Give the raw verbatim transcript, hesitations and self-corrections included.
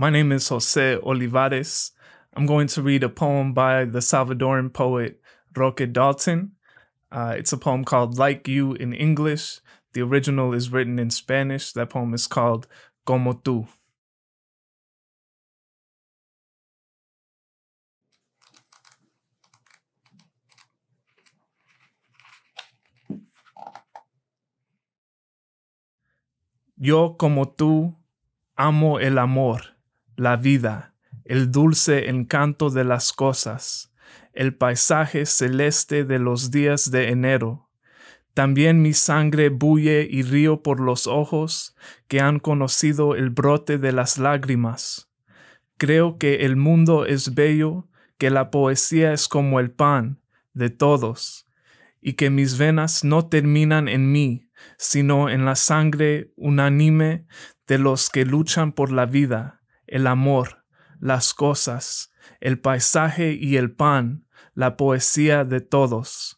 My name is José Olivarez. I'm going to read a poem by the Salvadoran poet Roque Dalton. Uh, it's a poem called Like You in English. The original is written in Spanish. That poem is called Como Tú. Yo como tú amo el amor, la vida, el dulce encanto de las cosas, el paisaje celeste de los días de enero. También mi sangre bulle y río por los ojos que han conocido el brote de las lágrimas. Creo que el mundo es bello, que la poesía es como el pan de todos, y que mis venas no terminan en mí, sino en la sangre unánime de los que luchan por la vida, el amor, las cosas, el paisaje y el pan, la poesía de todos.